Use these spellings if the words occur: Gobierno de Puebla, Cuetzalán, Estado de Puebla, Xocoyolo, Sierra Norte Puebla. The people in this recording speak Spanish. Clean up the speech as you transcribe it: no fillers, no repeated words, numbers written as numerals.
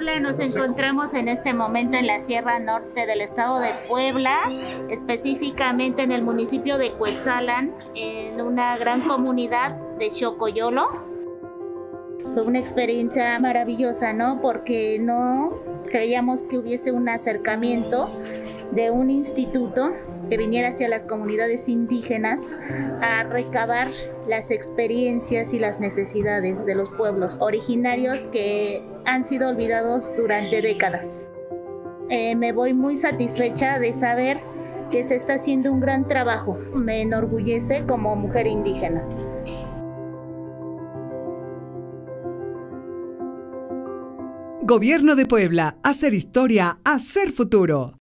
Puebla, nos encontramos en este momento en la Sierra Norte del Estado de Puebla, específicamente en el municipio de Cuetzalán, en una gran comunidad de Xocoyolo. Fue una experiencia maravillosa, ¿no? Porque no creíamos que hubiese un acercamiento de un instituto que viniera hacia las comunidades indígenas a recabar las experiencias y las necesidades de los pueblos originarios que han sido olvidados durante décadas. Me voy muy satisfecha de saber que se está haciendo un gran trabajo. Me enorgullece como mujer indígena. Gobierno de Puebla, hacer historia, hacer futuro.